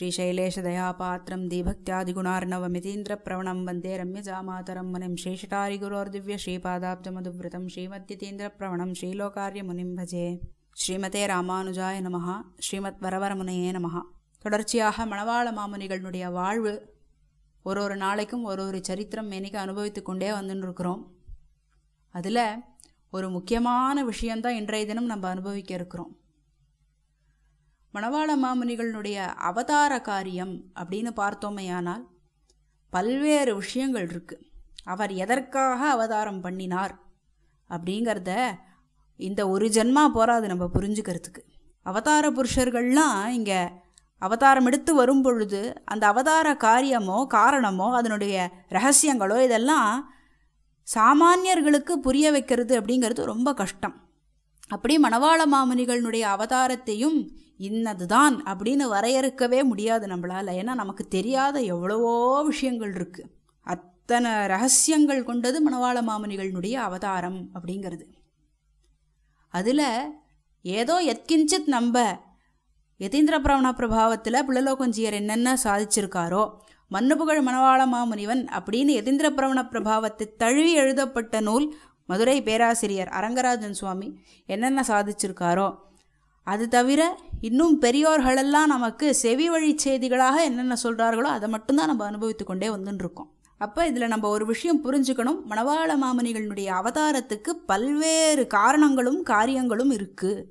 श्रीशैलेशदयापात्रं दीभक्त्यादिगुणार्णवमितीन्द्रप्रवणं वन्दे रम्यजामातरं मुनिं श्रीशटारिगुरोर्दिव्य श्रीपादाब्जमधुव्रतं श्रीमद्यतीन्द्रप्रवणं श्रीलोकार्यमुनिं भजे। श्रीमते रामानुजाय नमः। श्रीमत् वरवरमुनिये नमः। தொடர்ச்சியாக மணவாள மாமுனிகளுடைய வாழ்வு ஒரு நாளைக்கும் ஒரு சரித்திரம் மேனிக்கு அனுபவித்து கொண்டே வந்துருக்கிறோம். அதில் ஒரு முக்கியமான விஷயம்தான் இன்றைய தினம் நம்ம அனுபவிக்க இருக்கிறோம். மணவாள மாமுனிகளுடைய அவதார காரியம் அப்படின்னு பார்த்தோமேயானால் பல்வேறு விஷயங்கள் இருக்குது. அவர் எதற்காக அவதாரம் பண்ணினார் அப்படிங்கிறத இந்த ஒரு ஜென்மா போராது நம்ம புரிஞ்சுக்கிறதுக்கு. அவதார புருஷர்கள்லாம் இங்கே அவதாரம் எடுத்து வரும் பொழுது அந்த அவதார காரியமோ காரணமோ அதனுடைய ரகசியங்களோ இதெல்லாம் சாமானியர்களுக்கு புரிய வைக்கிறது அப்படிங்கிறது ரொம்ப கஷ்டம். அப்படி மணவாள மாமுனிகளுடைய அவதாரத்தையும் இன்னதுதான் அப்படின்னு வரையறுக்கவே முடியாது நம்மளால். ஏன்னா நமக்கு தெரியாத எவ்வளவோ விஷயங்கள் இருக்குது. அத்தனை ரகசியங்கள் கொண்டது மணவாள மாமுனிகளுடைய அவதாரம் அப்படிங்கிறது. அதில் ஏதோ எத்கிஞ்சித் நம்ம யதீந்திர பிரவண பிரபாவத்தில் பிள்ளலோகஞ்சியர் என்னென்ன சாதிச்சிருக்காரோ, மன்னுபுகழ் மணவாள மாமுனிவன் அப்படின்னு யதீந்திர பிரவண பிரபாவத்தை தழுவி எழுதப்பட்ட நூல் மதுரை பேராசிரியர் அரங்கராஜன் சுவாமி என்னென்ன சாதிச்சிருக்காரோ, அது தவிர இன்னும் பெரியோர்களெல்லாம் நமக்கு செவி வழி செய்திகளாக என்னென்ன சொல்கிறார்களோ அதை மட்டும்தான் நம்ம அனுபவித்து கொண்டே வந்துட்டுருக்கோம். அப்போ இதில் நம்ம ஒரு விஷயம் புரிஞ்சுக்கணும். மணவாள மாமுனிகளுடைய அவதாரத்துக்கு பல்வேறு காரணங்களும் காரியங்களும் இருக்குது.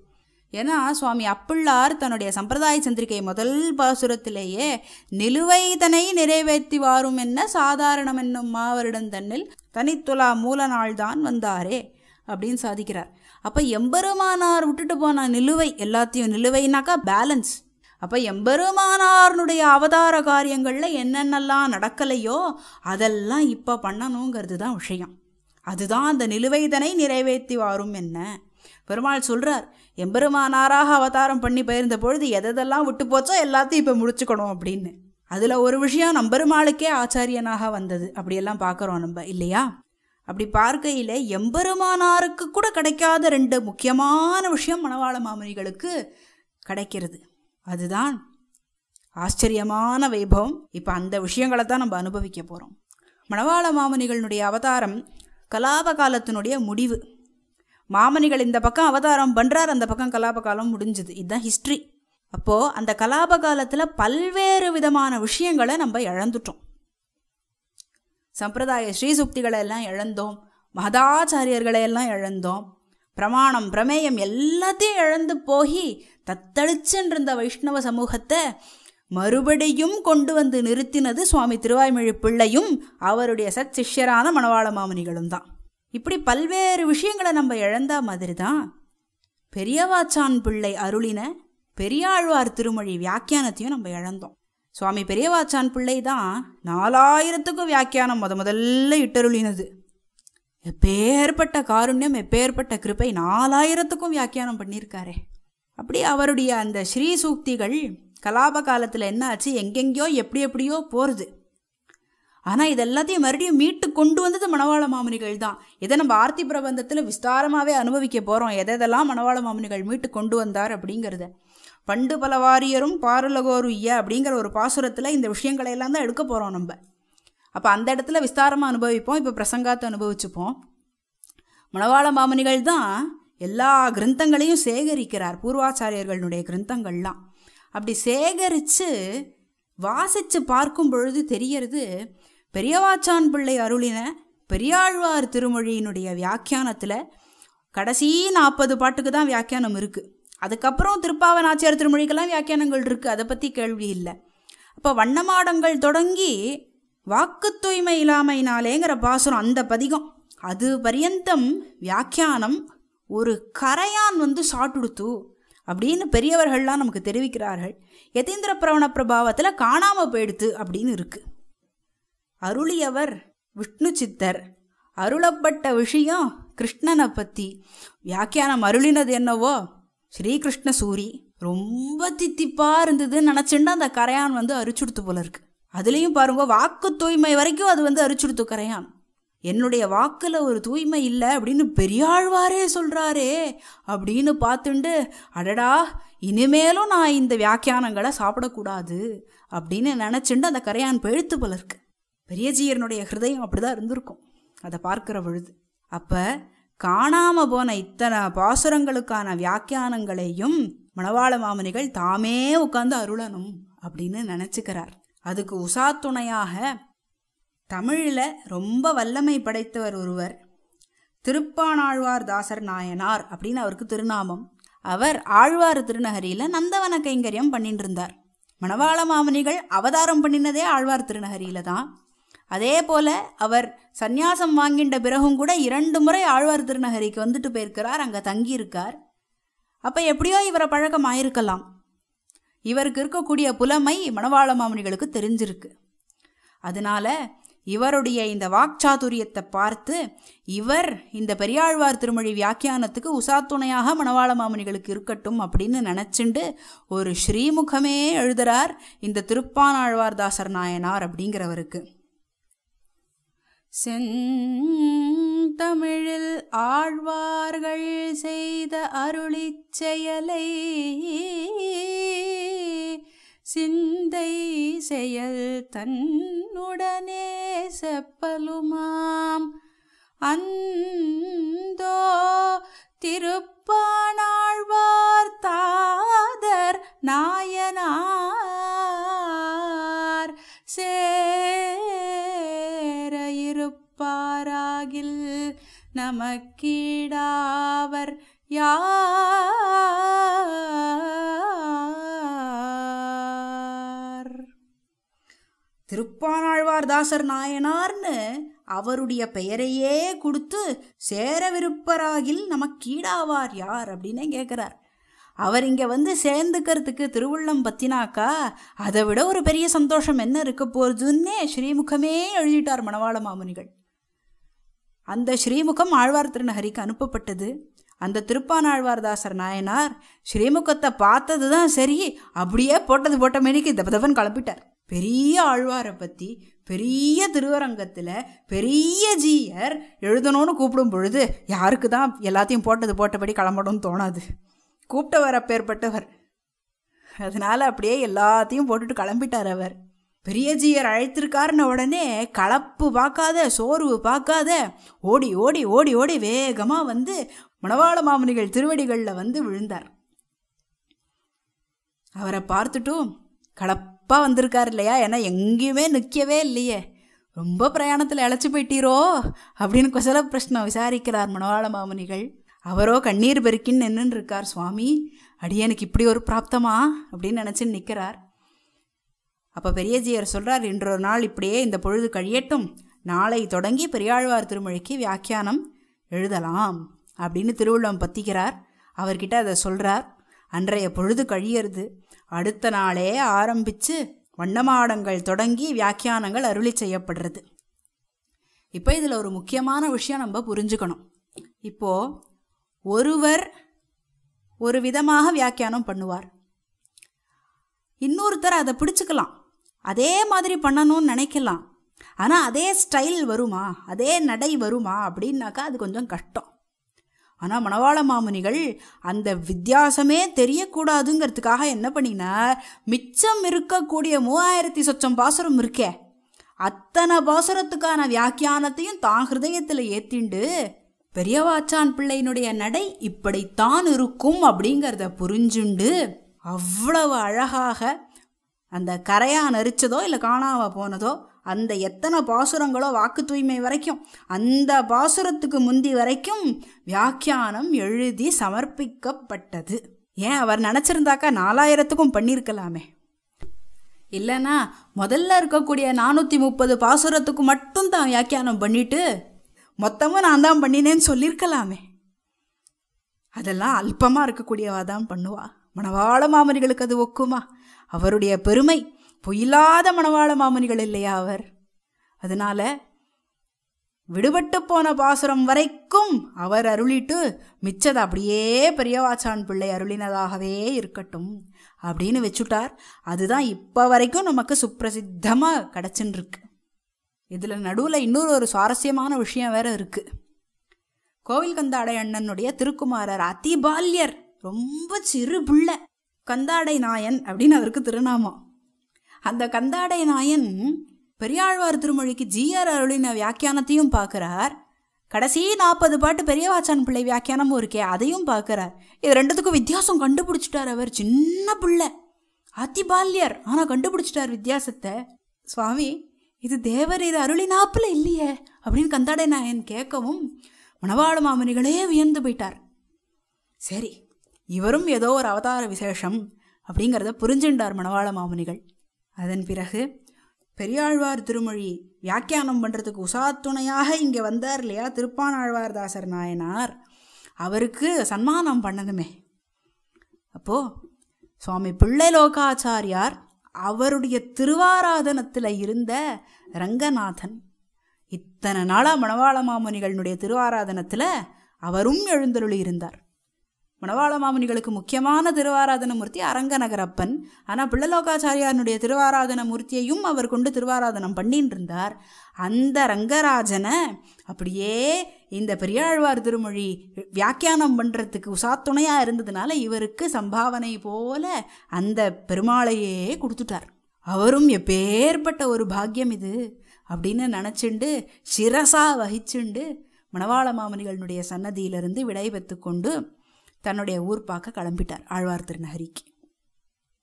ஏன்னா சுவாமி அப்பிள்ளார் தன்னுடைய சம்பிரதாய சந்திரிகை முதல் பாசுரத்திலேயே நிலுவைதனை நிறைவேற்றி வாரும் என்ன சாதாரணம் என்னும் மாவரிடம் தன்னில் தனித்துலா மூல நாள்தான் வந்தாரே அப்படின்னு சாதிக்கிறார். அப்போ எம்பெருமானார் விட்டுட்டு போன நிலுவை எல்லாத்தையும், நிலுவைனாக்கா பேலன்ஸ். அப்போ எம்பெருமானாருடைய அவதார காரியங்களில் என்னென்னலாம் நடக்கலையோ அதெல்லாம் இப்போ பண்ணணுங்கிறது தான் விஷயம். அதுதான் அந்த நிலுவைதனை நிறைவேற்றி வாரும் என்ன. பெருமாள் சொல்கிறார், எம்பெருமானாராக அவதாரம் பண்ணி போயிருந்த பொழுது எதெல்லாம் விட்டு போச்சோ எல்லாத்தையும் இப்போ முடிச்சுக்கணும் அப்படின்னு. அதில் ஒரு விஷயம் நம்பெருமாளுக்கே ஆச்சாரியனாக வந்தது. அப்படியெல்லாம் பார்க்குறோம் நம்ம இல்லையா? அப்படி பார்க்கையில் எம்பெருமானாருக்கு கூட கிடைக்காத ரெண்டு முக்கியமான விஷயம் மணவாள மாமுனிகளுக்கு கிடைக்கிறது. அதுதான் ஆச்சரியமான வைபவம். இப்போ அந்த விஷயங்களை தான் நம்ம அனுபவிக்க போகிறோம். மணவாள மாமுனிகளுடைய அவதாரம் கலாப காலத்தினுடைய முடிவு. மாமுனிகள் இந்த பக்கம் அவதாரம் பண்ணுறார், அந்த பக்கம் கலாப காலம் முடிஞ்சுது. இதுதான் ஹிஸ்ட்ரி. அப்போது அந்த கலாப காலத்தில் பல்வேறு விதமான விஷயங்களை நம்ம இழந்துட்டோம். சம்பிரதாய ஸ்ரீசுக்திகளை எல்லாம் இழந்தோம், மதாச்சாரியர்களை எல்லாம் இழந்தோம், பிரமாணம் பிரமேயம் எல்லாத்தையும் இழந்து போய் தத்தளிச்சுன்றிருந்த வைஷ்ணவ சமூகத்தை மறுபடியும் கொண்டு வந்து நிறுத்தினது சுவாமி திருவாய்மொழி பிள்ளையும் அவருடைய சத் சிஷ்யரான மணவாள மாமுனிகளும் தான். இப்படி பல்வேறு விஷயங்களை நம்ம இழந்த மாதிரி தான் பெரியவாச்சான் பிள்ளை அருளின பெரியாழ்வார் திருமொழி வியாக்கியானத்தையும் நம்ம இழந்தோம். சுவாமி பெரியவாச்சான் பிள்ளை தான் 4000க்கும் வியாக்கியானம் முதல்ல இட்டருளினது. எப்பேற்பட்ட காருண்யம், எப்பேற்பட்ட கிருபை, 4000க்கும் வியாக்கியானம் பண்ணியிருக்காரே. அப்படி அவருடைய அந்த ஸ்ரீசூக்திகள் கலாப காலத்தில் என்ன ஆச்சு, எங்கெங்கேயோ எப்படி எப்படியோ போகிறது. ஆனால் இது எல்லாத்தையும் மறுபடியும் மீட்டு கொண்டு வந்தது மணவாள மாமுனிகள் தான். இதை நம்ம ஆர்த்தி பிரபந்தத்தில் விஸ்தாரமாகவே அனுபவிக்க போகிறோம், எதெல்லாம் மணவாள மாமுனிகள் மீட்டு கொண்டு வந்தார் அப்படிங்கிறத. பண்டு பல வாரியரும் பாருலகோரு ஐயா அப்படிங்கிற ஒரு பாசுரத்தில் இந்த விஷயங்களையெல்லாம் தான் எடுக்க போகிறோம் நம்ம. அப்போ அந்த இடத்துல விஸ்தாரமாக அனுபவிப்போம். இப்போ பிரசங்காத்தை அனுபவிச்சுப்போம். மணவாள மாமுனிகள் தான் எல்லா கிரந்தங்களையும் சேகரிக்கிறார், பூர்வாச்சாரியர்களுடைய கிரந்தங்கள்லாம். அப்படி சேகரித்து வாசித்து பார்க்கும் பொழுது தெரிகிறது, பெரியவாச்சான் பிள்ளை அருளின பெரியாழ்வார் திருமொழியினுடைய வியாக்கியானத்தில் கடைசி 40 பாட்டுக்கு தான் வியாக்கியானம் இருக்குது. அதுக்கப்புறம் திருப்பாவனாச்சியார் திருமொழிக்கெல்லாம் வியாக்கியானங்கள் இருக்குது, அதை பற்றி கேள்வி இல்லை. அப்போ வண்ணமாடங்கள் தொடங்கி வாக்கு தூய்மை இல்லாமையினாலேங்கிற பாசுரம் அந்த பதிகம் அது பரியந்தம் வியாக்கியானம் ஒரு கரையான் வந்து சாட்டுடுத்து அப்படின்னு பெரியவர்கள்லாம் நமக்கு தெரிவிக்கிறார்கள். யதீந்திர பிரவண பிரபாவத்தில் காணாமல் போயிடுத்து அப்படின்னு இருக்குது. அருளியவர் விஷ்ணு சித்தர், அருளப்பட்ட விஷயம் கிருஷ்ணனை பற்றி. வியாக்கியானம் அருளினது என்னவோ ஸ்ரீகிருஷ்ண சூரி ரொம்ப தித்திப்பாக இருந்ததுன்னு நினச்சிட்டு அந்த கரையான் வந்து அரிச்சுடுத்து போல இருக்குது. அதுலேயும் பாருங்க, வாக்கு தூய்மை வரைக்கும் அது வந்து அரிச்சுடுத்து கரையான். என்னுடைய வாக்கில் ஒரு தூய்மை இல்லை அப்படின்னு பெரியாழ்வாரே சொல்கிறாரே அப்படின்னு பார்த்துண்டு, அடடா இனிமேலும் நான் இந்த வியாக்கியானங்களை சாப்பிடக்கூடாது அப்படின்னு நினச்சிட்டு அந்த கரையான் பெழுத்து போல இருக்கு. பெரியஜீயனுடைய ஹிருதயம் அப்படிதான் இருந்திருக்கும் அதை பார்க்கிற பொழுது. அப்போ காணாமல் போன இத்தனை பாசுரங்களுக்கான வியாக்கியானங்களையும் மணவாள மாமுனிகள் தாமே உட்கார்ந்து அருளணும் அப்படின்னு நினச்சிக்கிறார். அதுக்கு உசாத்துணையாக தமிழில் ரொம்ப வல்லமை படைத்தவர் ஒருவர் திருப்பாணாழ்வார் தாசர் நாயனார் அப்படின்னு அவருக்கு திருநாமம். அவர் ஆழ்வார் திருநகரியில் நந்தவன கைங்கரியம் பண்ணிட்டு இருந்தார். மணவாள மாமுனிகள் அவதாரம் பண்ணினதே ஆழ்வார் திருநகரியில தான். அதே போல் அவர் சந்நியாசம் வாங்கின்ற பிறகும் கூட 2 முறை ஆழ்வார் திருநகரிக்கு வந்துட்டு போயிருக்கிறார், அங்கே தங்கியிருக்கார். அப்போ எப்படியோ இவரை பழக்கம் ஆயிருக்கலாம். இவருக்கு இருக்கக்கூடிய புலமை மணவாள மாமுனிகளுக்கு தெரிஞ்சிருக்கு. அதனால இவருடைய இந்த வாக்சாதுரியத்தை பார்த்து இவர் இந்த பெரியாழ்வார் திருமொழி வியாக்கியானத்துக்கு உசாத்துணையாக மணவாள மாமுனிகளுக்கு இருக்கட்டும் அப்படின்னு நினச்சிண்டு ஒரு ஸ்ரீமுகமே எழுதுறார் இந்த திருப்பாணாழ்வார் தாசர் நாயனார் அப்படிங்கிறவருக்கு. செந்தமிழில் ஆழ்வார்கள் செய்த அருளிச் செயலை சிந்தை செயல் தன்னுடனே செப்பலுமாம் அந்தோ திருப்பாணாழ்வார் தாதர் நாயனார் சேரையிருப்பாராகில் நமக்கீடாவர் யார். திருப்பாணாழ்வார் தாசர் நாயனார்னு அவருடைய பெயரையே கொடுத்து சேரவிருப்பராகில் நமக்கீடாவார் யார் அப்படின்னு கேட்குறார். அவர் இங்கே வந்து சேர்ந்துக்கிறதுக்கு திருவுள்ளம் பத்தினாக்கா அதை விட ஒரு பெரிய சந்தோஷம் என்ன இருக்க போகுதுன்னே ஸ்ரீமுகமே எழுதிட்டார் மணவாள மாமுனிகள். அந்த ஸ்ரீமுகம் ஆழ்வார் திருநகரிக்கு அனுப்பப்பட்டது. அந்த திருப்பாணாழ்வார்தாசர் நாயனார் ஸ்ரீமுகத்தை பார்த்தது தான் சரி, அப்படியே போட்டது போட்ட மாரிக்கு தபதபன் கிளப்பிட்டார். பெரிய ஆழ்வாரை பற்றி பெரிய திருவரங்கத்தில் பெரிய ஜீயர் எழுதணும்னு கூப்பிடும் பொழுது யாருக்கு தான் எல்லாத்தையும் போட்டது போட்டபடி கிளம்பணும்னு தோணாது. கூப்பிட்டவர் அப்பேற்பட்டவர். அதனால அப்படியே எல்லாத்தையும் போட்டுட்டு கிளம்பிட்டார் அவர். பெரியஜியர் அழைத்திருக்காருன்ன உடனே கலப்பு பார்க்காத சோர்வு பார்க்காத ஓடி ஓடி ஓடி ஓடி வேகமாக வந்து மணவாள மாமுனிகள் திருவடிகளில் வந்து விழுந்தார். அவரை பார்த்துட்டும் கலப்பாக வந்திருக்கார் இல்லையா, ஏன்னா எங்கேயுமே நிற்கவே இல்லையே, ரொம்ப பிரயாணத்தில் அழைச்சி போயிட்டீரோ அப்படின்னு குசல பிரஷ்னம் விசாரிக்கிறார் மணவாள மாமுனிகள். அவரோ கண்ணீர் பெருக்கின்னு நின்றுன்னு இருக்கார். சுவாமி அடியனுக்கு இப்படி ஒரு பிராப்தமா அப்படின்னு நினச்சின்னு நிற்கிறார். அப்போ பெரியஜியர் சொல்கிறார், இன்றொரு நாள் இப்படியே இந்த பொழுது கழியட்டும், நாளை தொடங்கி பெரியாழ்வார் திருமொழிக்கு வியாக்கியானம் எழுதலாம் அப்படின்னு திருவள்ளுவம் பத்திக்கிறார். அவர்கிட்ட அதை சொல்கிறார். அன்றைய பொழுது கழியறது. அடுத்த நாளே ஆரம்பித்து வண்ணமாடங்கள் தொடங்கி வியாக்கியானங்கள் அருளி செய்யப்படுறது. இப்போ இதில் ஒரு முக்கியமான விஷயம் நம்ம புரிஞ்சுக்கணும். இப்போது ஒருவர் ஒரு விதமாக வியாக்கியானம் பண்ணுவார், இன்னொருத்தர் அதை பிடிச்சிக்கலாம், அதே மாதிரி பண்ணணும்னு நினைக்கலாம். ஆனால் அதே ஸ்டைல் வருமா, அதே நடை வருமா அப்படின்னாக்கா அது கொஞ்சம் கஷ்டம். ஆனால் மணவாள மாமுனிகள் அந்த வித்தியாசமே தெரியக்கூடாதுங்கிறதுக்காக என்ன பண்ணினார், மிச்சம் இருக்கக்கூடிய 3000 சொச்சம் பாசுரம் இருக்கே அத்தனை பாசுரத்துக்கான வியாக்கியானத்தையும் தான் ஹிருதயத்தில் ஏற்றிண்டு பெரியவாச்சான் பிள்ளையினுடைய நடை இப்படித்தான் இருக்கும் அப்படிங்கிறத புரிஞ்சுண்டு அவ்வளவு அழகாக அந்த கரையான் அரிச்சதோ இல்லை காணாமல் போனதோ அந்த எத்தனை பாசுரங்களோ வாக்கு தூய்மை வரைக்கும் அந்த பாசுரத்துக்கு முந்தி வரைக்கும் வியாக்கியானம் எழுதி சமர்ப்பிக்கப்பட்டது. ஏன், அவர் நினச்சிருந்தாக்கா 4000க்கும் பண்ணியிருக்கலாமே. இல்லைன்னா முதல்ல இருக்கக்கூடிய 430 பாசுரத்துக்கு மட்டும் தான் வியாக்கியானம் பண்ணிட்டு மொத்தமும் நான் தான் பண்ணினேன்னு சொல்லியிருக்கலாமே. அதெல்லாம் அல்பமாக இருக்கக்கூடியவா தான் பண்ணுவா. மணவாள மாமுனிகளுக்கு அது ஒக்குமா? அவருடைய பெருமை பொய்யில்லாத மணவாள மாமுனிகள் இல்லையா அவர். அதனால விடுபட்டு போன பாசுரம் வரைக்கும் அவர் அருளிட்டு மிச்சதை அப்படியே பெரியவாச்சான் பிள்ளை அருளினதாகவே இருக்கட்டும் அப்படின்னு வச்சுட்டார். அதுதான் இப்போ வரைக்கும் நமக்கு சுப்பிரசித்தமாக கிடச்சின்னு இருக்கு. இதில் நடுவில் இன்னொரு ஒரு சுவாரஸ்யமான விஷயம் வேறு இருக்குது. கோவில் கந்தாடை அண்ணனுடைய திருக்குமாரர் அதி பால்யர், ரொம்ப சிறு பிள்ளை, கந்தாடை நாயன் அப்படின்னு அவருக்கு திருநாமா. அந்த கந்தாடை நாயன் பெரியாழ்வார் திருமொழிக்கு ஜிஆர் அருளின வியாக்கியானத்தையும் பார்க்குறார், கடைசி 40 பாட்டு பெரியவாச்சான் பிள்ளை வியாக்கியானமும் இருக்கே அதையும் பார்க்குறார். இது ரெண்டுத்துக்கும் வித்தியாசம் கண்டுபிடிச்சிட்டார் அவர். சின்ன பிள்ளை, அதிபால்யர், ஆனால் கண்டுபிடிச்சிட்டார் வித்தியாசத்தை. சுவாமி இது தேவரீர் அருளினாப்புல இல்லையே அப்படின்னு கந்தாடை நாயன் கேட்கவும் மணவாள மாமுனிகளே வியந்து போயிட்டார். சரி, இவரும் ஏதோ ஒரு அவதார விசேஷம் அப்படிங்கிறத புரிஞ்சின்றார் மணவாள மாமுனிகள். அதன் பிறகு பெரியாழ்வார் திருமொழி வியாக்கியானம் பண்ணுறதுக்கு உசாத்துணையாக இங்கே வந்தார் இல்லையா திருப்பானாழ்வார்தாசர் நாயனார், அவருக்கு சன்மானம் பண்ணதுமே அப்போது சுவாமி பிள்ளை லோகாச்சாரியார் அவருடைய திருவாராதனத்தில் இருந்த ரங்கநாதன். இத்தனை நாளாக மணவாள மாமுனிகளுடைய திருவாராதனத்தில் அவரும் எழுந்தருளி இருந்தார். மணவாள மாமுனிகளுக்கு முக்கியமான திருவாராதன மூர்த்தி அரங்கநகரப்பன். ஆனால் பிள்ளலோகாச்சாரியாருடைய திருவாராதன மூர்த்தியையும் அவர் கொண்டு திருவாராதனம் பண்ணின்னு இருந்தார். அந்த ரங்கராஜனை அப்படியே இந்த பெரியாழ்வார் திருமொழி வியாக்கியானம் பண்ணுறதுக்கு உசாத்துணையாக இருந்ததுனால இவருக்கு சம்பாவனை போல அந்த பெருமாளையே கொடுத்துட்டார். அவரும் எப்பேற்பட்ட ஒரு பாக்கியம் இது அப்படின்னு நினச்சிண்டு சிரசா வகிச்சுண்டு மணவாள மாமுனிகளுடைய சன்னதியிலிருந்து விடைபெற்று கொண்டு தன்னுடைய ஊர் பார்க்க கிளம்பிட்டார் ஆழ்வார் திருநகரிக்கு.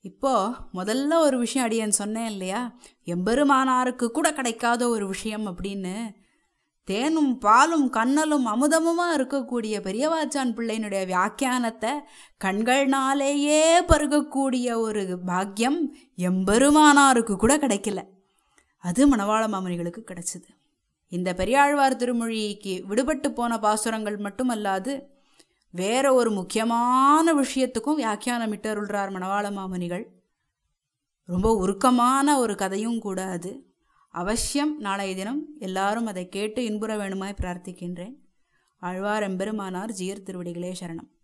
இப்போது முதல்ல ஒரு விஷயம் அடியேன்னு சொன்னேன் இல்லையா, எம்பெருமானாருக்கு கூட கிடைக்காத ஒரு விஷயம் அப்படின்னு, தேனும் பாலும் கண்ணலும் அமுதமுமாக இருக்கக்கூடிய பெரியவாச்சான் பிள்ளையினுடைய வியாக்கியானத்தை கண்கள்னாலேயே பருகக்கூடிய ஒரு பாக்கியம் எம்பெருமானாருக்கு கூட கிடைக்கல, அது மணவாள மாமுனிகளுக்கு கிடைச்சிது. இந்த பெரியாழ்வார் திருமொழிக்கு விடுபட்டு போன பாசுரங்கள் மட்டுமல்லாது வேற ஒரு முக்கியமான விஷயத்துக்கும் வியாக்கியானம் இட்டருள்றார் மணவாள மாமுனிகள். ரொம்ப உருக்கமான ஒரு கதையும் கூட அது. அவசியம் நாளைய தினம் எல்லாரும் அதை கேட்டு இன்புற வேணுமாய் பிரார்த்திக்கின்றேன். ஆழ்வார் எம்பெருமானார் ஜீயர் திருவடிகளே சரணம்.